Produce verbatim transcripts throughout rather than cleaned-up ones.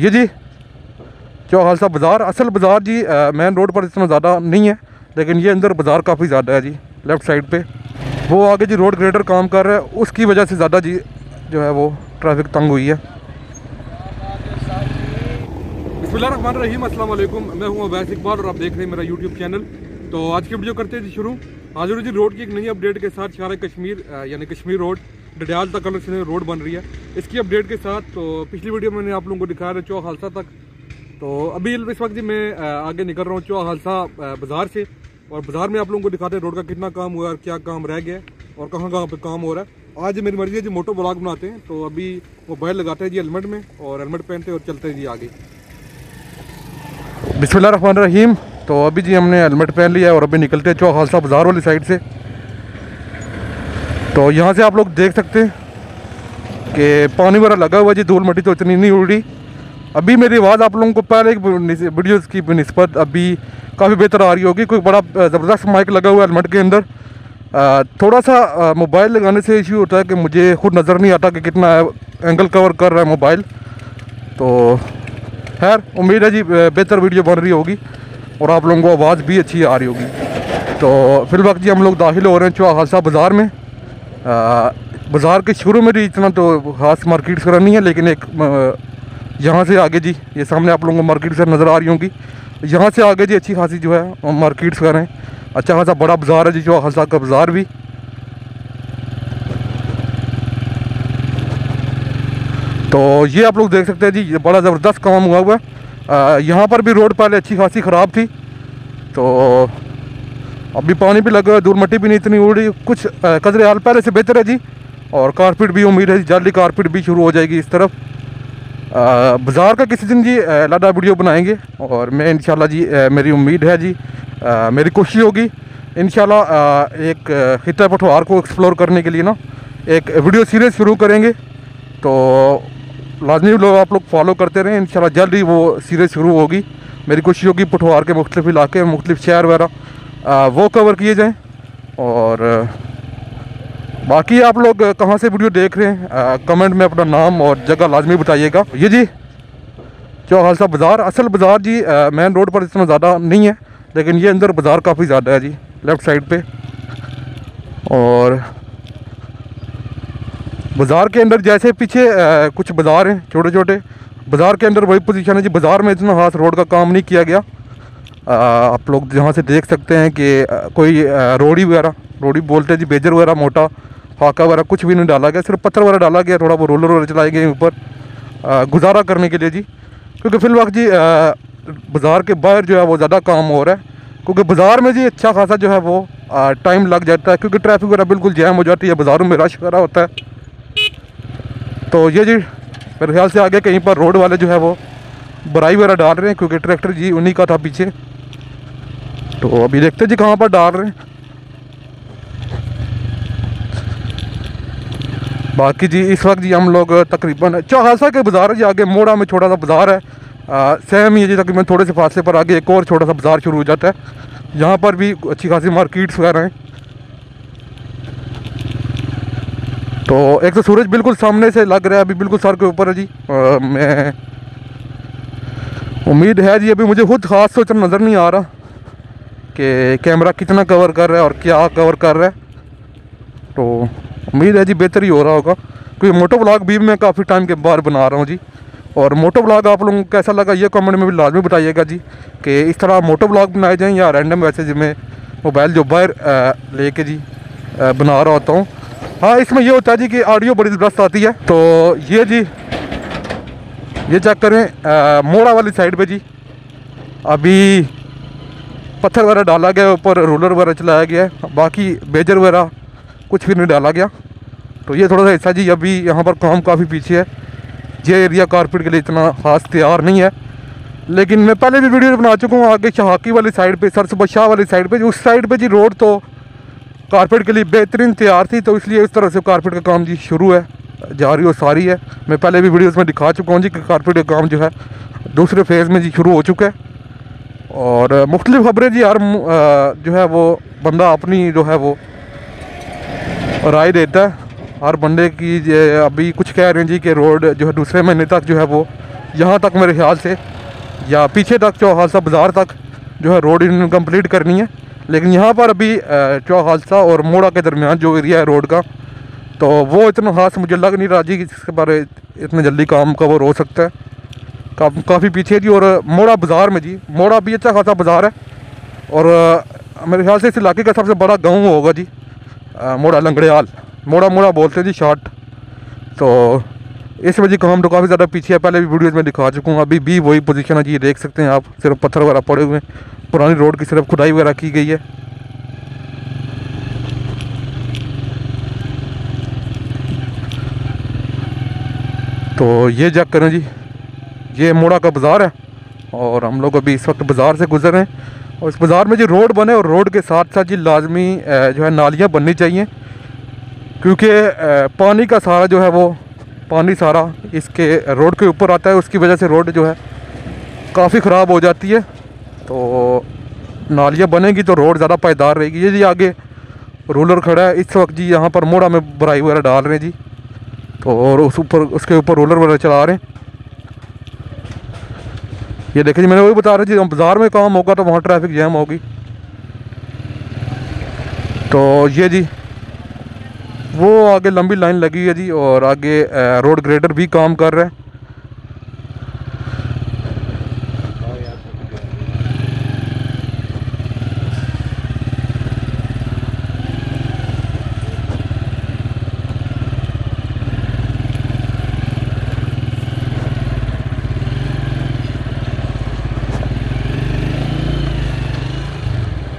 ये जी जो खालसा बाज़ार, असल बाज़ार जी मेन रोड पर इतना ज़्यादा नहीं है, लेकिन ये अंदर बाज़ार काफ़ी ज़्यादा है जी। लेफ़्ट साइड पे वो आगे जी रोड ग्रेडर काम कर रहा है, उसकी वजह से ज़्यादा जी जो है वो ट्रैफिक तंग हुई है। बिस्मिल्लाहिर्रहमानिर्रहीम, अस्सलाम वालेकुम, मैं हूँ अवैस इकबाल और आप देख रहे हैं मेरा यूट्यूब चैनल। तो आज की वीडियो करते हैं जी शुरू। हाज़िर जी रोड की एक नई अपडेट के साथ, शाहराह कश्मीर यानी कश्मीर रोड डडियाल तक कनेक्शन रोड बन रही है, इसकी अपडेट के साथ। तो पिछली वीडियो में मैंने आप लोगों को दिखाया था चौक हालसा तक। तो अभी इस वक्त जी मैं आगे निकल रहा हूँ चौक हालसा बाज़ार से, और बाज़ार में आप लोगों को दिखाते हैं रोड का कितना काम हुआ है और क्या काम रह गया और कहाँ कहाँ पे काम हो रहा है। आज मेरी मर्जी है जी मोटो ब्लॉग बनाते हैं, तो अभी मोबाइल लगाते हैं जी हेलमेट में और हेलमेट पहनते हैं और चलते हैं जी आगे। बिस्मिल्लाहिर्रहमानिर्रहीम, तो अभी जी हमने हेलमेट पहन लिया है और अभी निकलते हैं चौक हालसा बाज़ार वाली साइड से। तो यहाँ से आप लोग देख सकते हैं कि पानी वगैरह लगा हुआ जी, धूल मट्टी तो इतनी नहीं उड़ रही। अभी मेरी आवाज़ आप लोगों को पहले वीडियोज़ की बनस्बत अभी काफ़ी बेहतर आ रही होगी। कोई बड़ा ज़बरदस्त माइक लगा हुआ है हेलमेट के अंदर। थोड़ा सा मोबाइल लगाने से इशू होता है कि मुझे खुद नज़र नहीं आता कि कितना एंगल कवर कर रहा है मोबाइल। तो खैर उम्मीद है जी बेहतर वीडियो बन रही होगी और आप लोगों को आवाज़ भी अच्छी आ रही होगी। तो फिलहाल जी हम लोग दाखिल हो रहे हैं चौक हालसा बाज़ार में। बाज़ार के शुरू में भी इतना तो खास मार्केट से नहीं है, लेकिन एक यहाँ से आगे जी ये सामने आप लोगों को मार्केट से नज़र आ रही होंगी। यहाँ से आगे जी अच्छी खासी जो है मार्केट्स कर रहे हैं, अच्छा खासा बड़ा बाज़ार है जी चौक हालसा का बाज़ार भी। तो ये आप लोग देख सकते हैं जी ये बड़ा ज़बरदस्त काम हुआ हुआ है। यहाँ पर भी रोड पहले अच्छी खासी ख़राब थी, तो अभी पानी भी लगा हुआ है, धूल मट्टी भी नहीं इतनी उड़ रही, कुछ कदरे हाल पहले से बेहतर है जी। और कारपेट भी उम्मीद है जल्दी कारपेट भी शुरू हो जाएगी इस तरफ। बाज़ार का किसी दिन जी लादा वीडियो बनाएंगे और मैं इंशाल्लाह जी आ, मेरी उम्मीद है जी आ, मेरी कोशिश होगी इंशाल्लाह एक खिता पठवार को एक्सप्लोर करने के लिए ना एक वीडियो सीरीज़ शुरू करेंगे। तो लाजमी लोग आप लोग फॉलो करते रहें, इंशाल्लाह जल्द ही वो सीरीज़ शुरू होगी। मेरी कोशिश होगी पठवार के मुख्तलिफ इलाके, मुख्तलिफ शहर वगैरह वो कवर किए जाएँ। और बाकी आप लोग कहाँ से वीडियो देख रहे हैं आ, कमेंट में अपना नाम और जगह लाजमी बताइएगा। ये जी चौक हालसा बाज़ार, असल बाज़ार जी मेन रोड पर इतना ज़्यादा नहीं है, लेकिन ये अंदर बाज़ार काफ़ी ज़्यादा है जी लेफ़्ट साइड पे। और बाज़ार के अंदर जैसे पीछे आ, कुछ बाज़ार हैं छोटे छोटे, बाज़ार के अंदर वही पोजीशन है जी। बाज़ार में इतना खास रोड का काम नहीं किया गया। आ, आप लोग यहाँ से देख सकते हैं कि कोई रोड़ी वगैरह, रोड़ी बोलते हैं जी बेजर वगैरह, मोटा फाका वगैरह कुछ भी नहीं डाला गया, सिर्फ पत्थर वगैरह डाला गया, थोड़ा वो रोलर वगैरह चलाए गए ऊपर गुजारा करने के लिए जी। क्योंकि फिलहाल जी बाज़ार के बाहर जो है वो ज़्यादा काम हो रहा है, क्योंकि बाज़ार में जी अच्छा खासा जो है वो टाइम लग जाता है, क्योंकि ट्रैफिक वगैरह बिल्कुल जैम हो जाती है, बाज़ारों में रश वगैरह होता है। तो ये जी मेरे ख्याल से आगे कहीं पर रोड वाले जो है वो बराई वगैरह डाल रहे हैं, क्योंकि ट्रैक्टर जी उन्हीं का था पीछे। तो अभी देखते जी कहाँ पर डाल रहे हैं। बाकी जी इस वक्त जी हम लोग तकरीबन चौक हालसा के बाज़ार जी आगे मोड़ा में छोटा सा बाज़ार है, सेम ही जी तकरीबन थोड़े से फासले पर आगे एक और छोटा सा बाज़ार शुरू हो जाता है। यहाँ पर भी अच्छी खासी मार्केट्स वगैरह हैं। तो एक तो सूरज बिल्कुल सामने से लग रहा है, अभी बिल्कुल सर के ऊपर है जी। आ, मैं उम्मीद है जी अभी मुझे खुद खास तो नज़र नहीं आ रहा कि कैमरा कितना कवर कर रहा है और क्या कवर कर रहा है। तो उम्मीद है जी बेहतर ही हो रहा होगा, क्योंकि मोटो ब्लॉग भी मैं काफ़ी टाइम के बाद बना रहा हूँ जी। और मोटो ब्लॉग आप लोगों को कैसा लगा ये कमेंट में भी लाजमी बताइएगा जी, कि इस तरह मोटो ब्लॉग बनाए जाएँ या रैंडम वैसे जी मैं मोबाइल जो बाहर लेके जी आ, बना रहा होता हूँ। हाँ इसमें यह होता है जी कि ऑडियो बड़ी ज़बरदस्त आती है। तो ये जी ये चेक करें मोड़ा वाली साइड पर जी अभी पत्थर वगैरह डाला गया है, ऊपर रोलर वगैरह चलाया गया है, बाकी बेजर वगैरह कुछ भी नहीं डाला गया। तो ये थोड़ा सा हिस्सा जी अभी यहाँ पर काम काफ़ी पीछे है, ये एरिया कारपेट के लिए इतना खास तैयार नहीं है। लेकिन मैं पहले भी वीडियो बना चुका हूँ आगे शाहकी वाली साइड पे, सरसबा शाह वाली साइड पे, उस साइड पे जी रोड तो कारपेट के लिए बेहतरीन तैयार थी, तो इसलिए इस तरह से कारपेट का काम जी शुरू है, जारी और सारी है। मैं पहले भी वीडियोज़ में दिखा चुका हूँ जी कि कारपेट का काम जो है दूसरे फेज़ में जी शुरू हो चुका है। और मुख्तलिफ खबरें जी हर जो है वो बंदा अपनी जो है वो राय देता है, हर बंदे की। अभी कुछ कह रहे हैं जी कि रोड जो है दूसरे महीने तक जो है वो यहाँ तक मेरे ख्याल से या पीछे तक चौक हादसा बाज़ार तक जो है रोड इन्होंने कंप्लीट करनी है। लेकिन यहाँ पर अभी चौक हादसा और मोड़ा के दरमियान जो एरिया है रोड का, तो वो इतना खास मुझे लग नहीं रहा जी कि इसके बारे इतना जल्दी काम कवर हो सकता है। का, काफ़ी पीछे जी। और मोड़ा बाज़ार में जी, मोड़ा भी अच्छा खासा बाज़ार है और मेरे ख्याल से इस इलाके का सबसे बड़ा गाँव होगा जी मोड़ा लंगड़ियाल, मोड़ा मोड़ा बोलते हैं जी शार्ट। तो इस वजह काम तो काफ़ी ज़्यादा पीछे है, पहले भी वीडियोज़ में दिखा चुका हूँ। अभी भी वही पोजीशन है जी, देख सकते हैं आप, सिर्फ पत्थर वगैरह पड़े हुए हैं, पुरानी रोड की सिर्फ खुदाई वगैरह की गई है। तो ये चेक करें जी, ये मोड़ा का बाज़ार है और हम लोग अभी इस वक्त बाज़ार से गुजर रहे हैं। और इस बाज़ार में जी रोड बने और रोड के साथ साथ जी लाजमी जो है नालियाँ बननी चाहिए, क्योंकि पानी का सारा जो है वो पानी सारा इसके रोड के ऊपर आता है, उसकी वजह से रोड जो है काफ़ी ख़राब हो जाती है। तो नालियाँ बनेगी तो रोड ज़्यादा पायदार रहेगी। ये जी आगे रोलर खड़ा है इस वक्त जी, यहाँ पर मोड़ा में भराई वगैरह डाल रहे हैं जी, तो और उस ऊपर उसके ऊपर रोलर वगैरह चला रहे हैं। ये देखिए जी, मैंने वही बता रहा जी, हम बाज़ार में काम होगा तो वहाँ ट्रैफिक जैम होगी। तो ये जी वो आगे लंबी लाइन लगी है जी और आगे रोड ग्रेडर भी काम कर रहा है।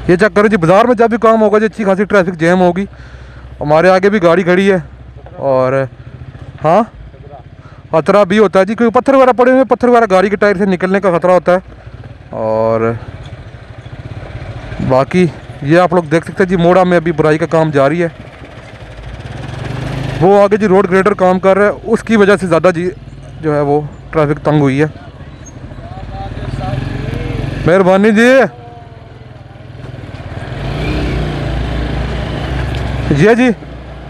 ये चेक करो जी, बाजार में जब भी काम होगा जी अच्छी खासी ट्रैफिक जैम होगी। हमारे आगे भी गाड़ी खड़ी है और हाँ खतरा भी होता है जी, क्योंकि पत्थर वगैरह पड़े हुए हैं, पत्थर वगैरह गाड़ी के टायर से निकलने का ख़तरा होता है। और बाकी ये आप लोग देख सकते हैं जी, मोड़ा में अभी बुराई का काम जारी है। वो आगे जी रोड ग्रेडर काम कर रहा है, उसकी वजह से ज़्यादा जी जो है वो ट्रैफिक तंग हुई है। मेहरबानी जी। ये जी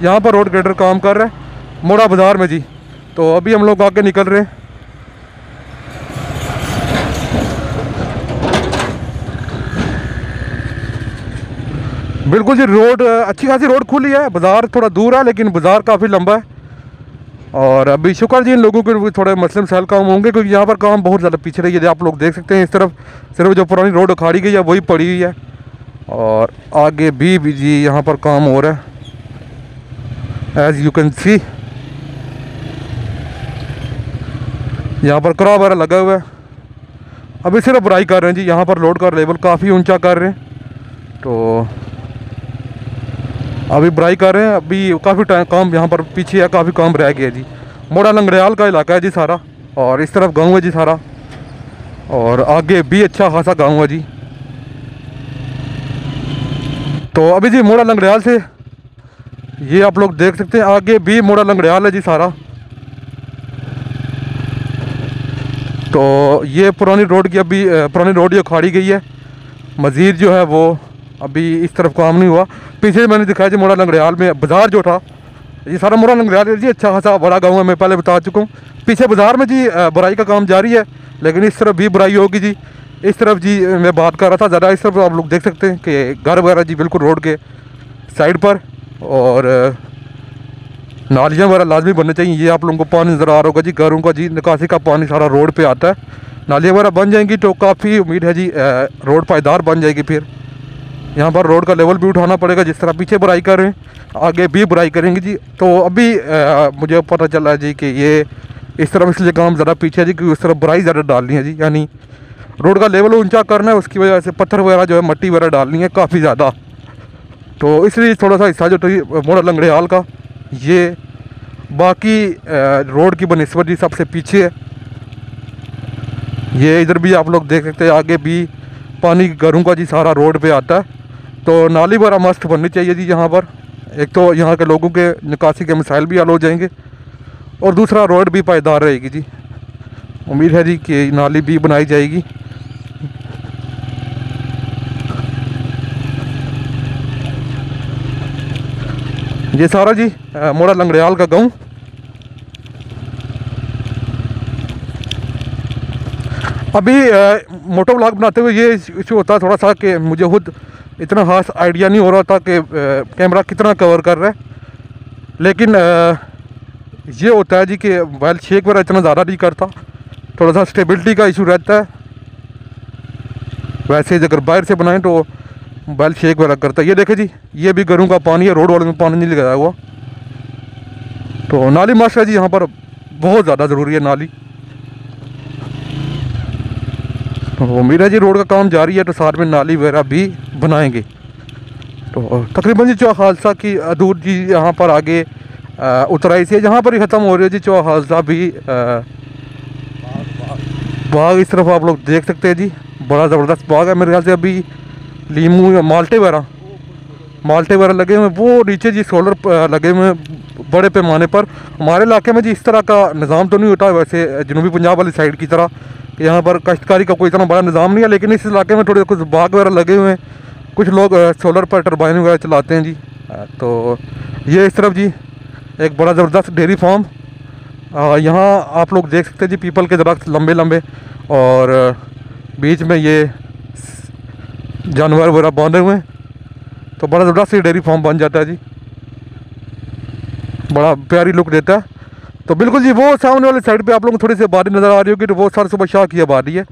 यहाँ पर रोड ग्रेडर काम कर रहा है मोड़ा बाज़ार में जी। तो अभी हम लोग आगे निकल रहे हैं। बिल्कुल जी रोड अच्छी खासी रोड खुली है, बाज़ार थोड़ा दूर है लेकिन बाज़ार काफ़ी लंबा है। और अभी शुक्र जी इन लोगों के थोड़े मसले मसाइल काम होंगे, क्योंकि यहाँ पर काम बहुत ज़्यादा पीछे रही है। आप लोग देख सकते हैं इस तरफ सिर्फ जो पुरानी रोड उखाड़ी गई है वही पड़ी हुई है और आगे भी, भी जी यहाँ पर काम हो रहा है। एज़ यू कैन सी यहाँ पर कड़ा वगैरह लगा हुआ है। अभी सिर्फ बुराई कर रहे हैं जी, यहाँ पर लोड का लेवल काफ़ी ऊंचा कर रहे हैं, तो अभी बुराई कर रहे हैं। अभी काफ़ी टाइम काम यहाँ पर पीछे है, काफ़ी काम रह गया जी। मोड़ा लंगड़ियाल का इलाका है जी सारा और इस तरफ गाँव है जी सारा और आगे भी अच्छा खासा गाँव है जी। तो अभी जी मोड़ा लंगड़ियाल से ये आप लोग देख सकते हैं आगे भी मोड़ा लंगड़ियाल है जी सारा। तो ये पुरानी रोड की अभी पुरानी रोड ये उखाड़ी गई है, मज़ीद जो है वो अभी इस तरफ काम नहीं हुआ। पीछे मैंने दिखाया जी मोड़ा लंगड़ियाल में बाज़ार जो था, ये सारा मोड़ा लंगड़ियाल है जी, अच्छा खासा बड़ा गाँव है, मैं पहले बता चुका हूँ। पीछे बाज़ार में जी बुराई का काम जारी है, लेकिन इस तरफ भी बुराई होगी जी। इस तरफ जी मैं बात कर रहा था ज़्यादा, इस तरफ आप लोग देख सकते हैं कि घर वगैरह जी बिल्कुल रोड के साइड पर और नालियाँ वगैरह लाजमी बनने चाहिए। ये आप लोगों को पानी नज़र आ रहा होगा जी, घरों का जी निकासी का पानी सारा रोड पे आता है। नालियाँ वगैरह बन जाएंगी तो काफ़ी उम्मीद है जी रोड पायदार बन जाएगी। फिर यहाँ पर रोड का लेवल भी उठाना पड़ेगा, जिस तरह पीछे बुराई कर रहे हैं आगे भी बुराई करेंगे जी। तो अभी मुझे पता चला जी कि ये इस तरफ इसलिए काम ज़्यादा पीछे है जी, क्योंकि उस तरफ बुराई ज़्यादा डालनी है जी, यानी रोड का लेवल ऊंचा करना है, उसकी वजह से पत्थर वगैरह जो है मट्टी वगैरह डालनी है काफ़ी ज़्यादा। तो इसलिए थोड़ा सा हिस्सा जो तो मोड़ा लंगड़ियाल का ये बाकी रोड की बनस्बत जी सबसे पीछे है। ये इधर भी आप लोग देख सकते हैं आगे भी पानी घरों का जी सारा रोड पे आता है। तो नाली वगैरह मस्त बननी चाहिए जी यहाँ पर, एक तो यहाँ के लोगों के निकासी के मसाइल भी हल हो जाएंगे और दूसरा रोड भी पायदार रहेगी जी। उम्मीद है जी कि नाली भी बनाई जाएगी। ये सारा जी मोड़ा लंगड़ियाल का गांव। अभी मोटो व्लॉग बनाते हुए ये इशू होता थोड़ा सा कि मुझे खुद इतना खास आइडिया नहीं हो रहा था कि कैमरा कितना कवर कर रहा है, लेकिन ये होता है जी कि वाइल शेक वगैरह इतना ज़्यादा नहीं करता, थोड़ा सा स्टेबिलिटी का इशू रहता है। वैसे अगर बाहर से बनाएं तो वाइल शेक वगैरह करता है। ये देखे जी, ये भी घरों का पानी है, रोड वाले में पानी नहीं लगाया हुआ। तो नाली माशा जी यहाँ पर बहुत ज़्यादा ज़रूरी है नाली। तो मीरा जी रोड का काम जारी है तो साथ में नाली वगैरह भी बनाएंगे। तो तकरीबन जी चौक हादसा की अदूर जी यहाँ पर आगे उतराई से जहाँ पर ही ख़त्म हो रही है जी चौक हादसा भी। बाग इस तरफ आप लोग देख सकते हैं जी, बड़ा ज़बरदस्त बाग है। मेरे ख्याल से अभी लीमू या माल्टे वगैरह माल्टे वगैरह लगे हुए, वो नीचे जी सोलर लगे हुए बड़े पैमाने पर। हमारे इलाके में जी इस तरह का निज़ाम तो नहीं होता वैसे जनूबी पंजाब वाली साइड की तरह, कि यहाँ पर काश्तकारी का कोई इतना बड़ा निज़ाम नहीं है, लेकिन इस इलाके में थोड़े कुछ बाग वगैरह लगे हुए हैं। कुछ लोग सोलर पर टर्बाइन वगैरह चलाते हैं जी। तो ये इस तरफ जी एक बड़ा ज़बरदस्त डेयरी फार्म, यहाँ आप लोग देख सकते हैं जी पीपल के दरख्त लंबे लंबे, और बीच में ये जानवर वगैरह बांधे हुए हैं। तो बड़ा ज़बरदस्त डेयरी फार्म बन जाता है जी, बड़ा प्यारी लुक देता है। तो बिल्कुल जी वो सामने वाले साइड पे आप लोगों को थोड़ी सी आबादी नज़र आ रही होगी, तो वो सर सुबह शाह की आबादी है।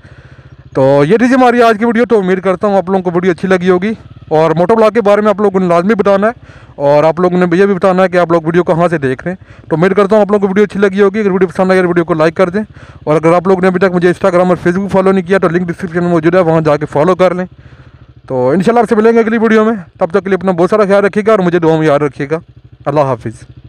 तो ये थी जी हमारी आज की वीडियो। तो उम्मीद करता हूँ आप लोगों को वीडियो अच्छी लगी होगी, और मोटो व्लॉग के बारे में आप लोगों को लाजमी बताना है, और आप लोगों ने ये भी बताना है कि आप लोग वीडियो कहाँ से देख रहे हैं। तो उम्मीद करता हूँ आप लोगों को वीडियो अच्छी लगी होगी। अगर वीडियो पसंद आए तो वीडियो को लाइक कर दें, और अगर आप लोगों ने अभी तक मुझे इंस्टाग्राम और फेसबुक फॉलो नहीं किया तो लिंक डिस्क्रिप्शन में मौजूद है, वहाँ जाकर फॉलो कर लें। तो इंशाल्लाह आपसे मिलेंगे अगली वीडियो में, तब तक के लिए अपना बहुत सारा ख्याल रखिएगा और मुझे दुआ में याद रखिएगा। अल्लाह हाफिज़।